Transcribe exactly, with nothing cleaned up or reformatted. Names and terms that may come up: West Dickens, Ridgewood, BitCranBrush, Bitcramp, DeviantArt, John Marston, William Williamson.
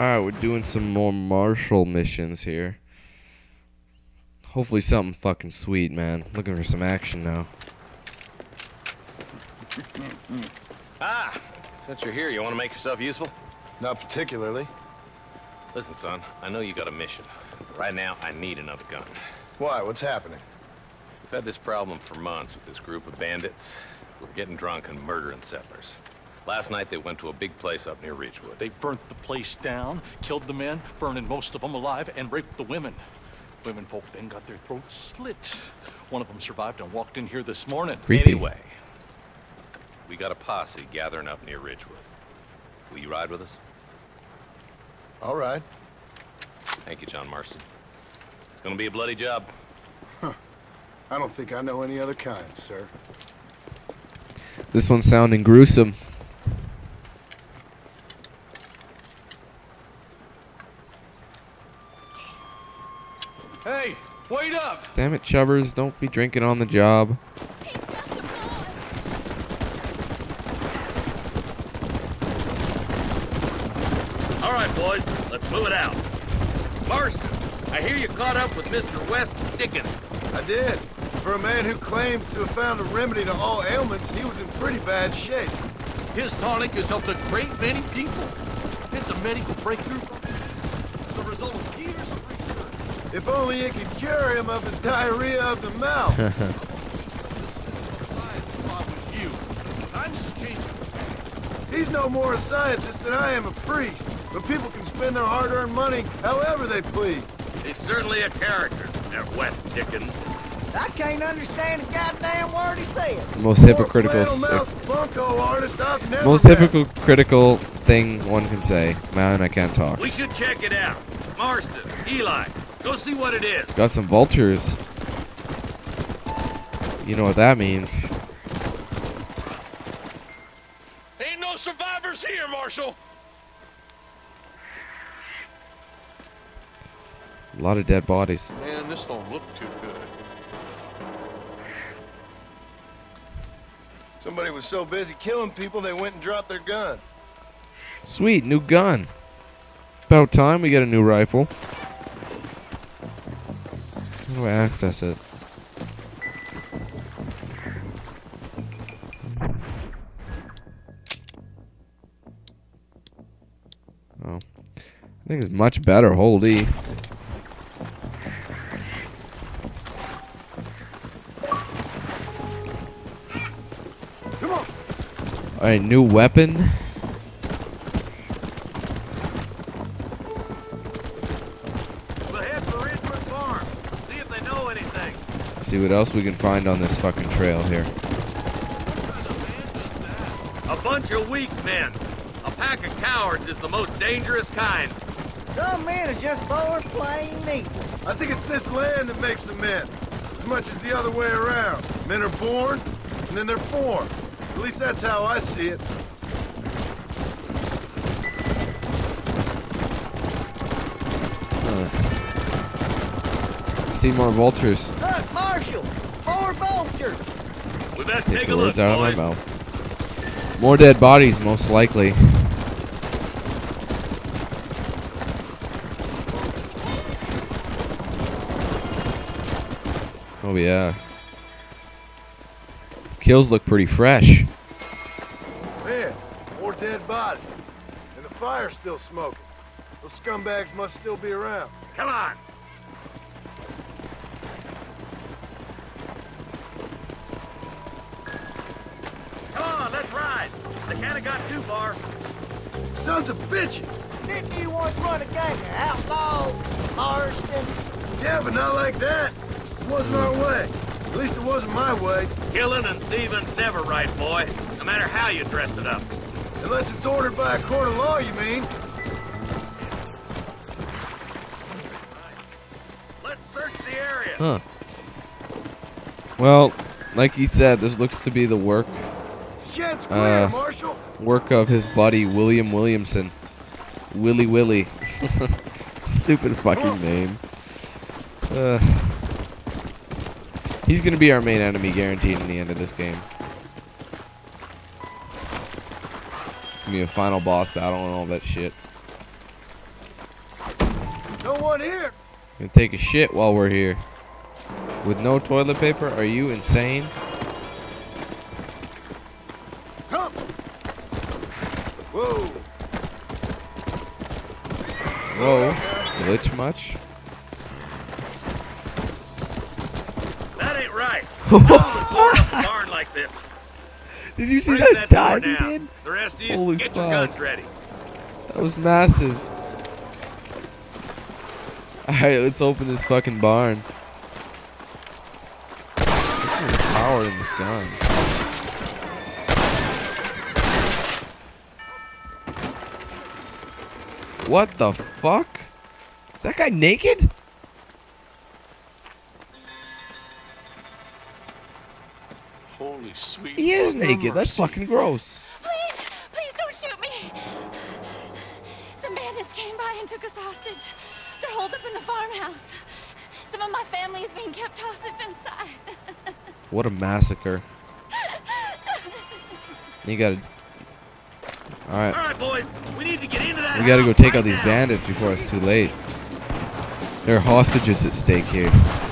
Alright, we're doing some more Marshall missions here. Hopefully something fucking sweet, man. Looking for some action now. Ah! Since you're here, you want to make yourself useful? Not particularly. Listen, son, I know you got a mission. Right now, I need another gun. Why? What's happening? We've had this problem for months with this group of bandits. We're getting drunk and murdering settlers. Last night, they went to a big place up near Ridgewood. They burnt the place down, killed the men, burning most of them alive, and raped the women. Women folk then got their throats slit. One of them survived and walked in here this morning. Creepy. Anyway, we got a posse gathering up near Ridgewood. Will you ride with us? All right. Thank you, John Marston. It's gonna be a bloody job. Huh. I don't think I know any other kind, sir. This one's sounding gruesome. Hey, wait up! Damn it, chubbers! Don't be drinking on the job. All right, boys, let's move it out. Marston, I hear you caught up with Mister West Dickens. I did. For a man who claims to have found a remedy to all ailments, he was in pretty bad shape. His tonic has helped a great many people. It's a medical breakthrough. It's the result of years of research. If only it could cure him of his diarrhea of the mouth. He's no more a scientist than I am a priest. But people can spend their hard-earned money however they please. He's certainly a character, that West Dickens. I can't understand a goddamn word he said. Most hypocritical, most hypocritical thing one can say. Man, I can't talk. We should check it out. Marston, Eli. Go see what it is. Got some vultures. You know what that means. Ain't no survivors here, Marshal. A lot of dead bodies. Man, this don't look too good. Somebody was so busy killing people, they went and dropped their gun. Sweet, new gun. About time we get a new rifle. How do I access it? Oh. I think it's much better. Hold E. Come on. Alright, new weapon. See what else we can find on this fucking trail here. A bunch of weak men. A pack of cowards is the most dangerous kind. Some men are just born plain evil. I think it's this land that makes the men, as much as the other way around. Men are born, and then they're formed. At least that's how I see it. Huh. See more vultures. Look, Marshal, more vultures. We best take, take a look, boys. Out of my mouth. More dead bodies, most likely. Oh yeah. Kills look pretty fresh. Man, more dead bodies, and the fire's still smoking. Those scumbags must still be around. Come on. Kinda got too far. Sons of bitches! Didn't you once run a gang of outlaws, Marston? Yeah, but not like that. It wasn't our way. At least it wasn't my way. Killing and thieving's never right, boy. No matter how you dress it up. Unless it's ordered by a court of law, you mean? Let's search the area. Huh. Well, like he said, this looks to be the work. Shed's clear, uh, Marshal. Work of his buddy William Williamson. Willy Willy. Stupid fucking name. Uh, he's gonna be our main enemy guaranteed in the end of this game. It's gonna be a final boss battle and all that shit. on here? Gonna take a shit while we're here. With no toilet paper? Are you insane? Come. Whoa. Whoa. Glitch much? That ain't right. Don't barn like this. Did you see Bring that, that dive he did? The rest of you, Holy get fuck. your guns ready. That was massive. Alright, let's open this fucking barn. There's some power in this gun. What the fuck? Is that guy naked? Holy sweet. He is naked. Mercy. That's fucking gross. Please, please don't shoot me. Some bandits came by and took us hostage. They're holed up in the farmhouse. Some of my family is being kept hostage inside. What a massacre. You gotta. All right. All right, boys. We need to get into that. We gotta go take right out now. these bandits before it's too late. There are hostages at stake here.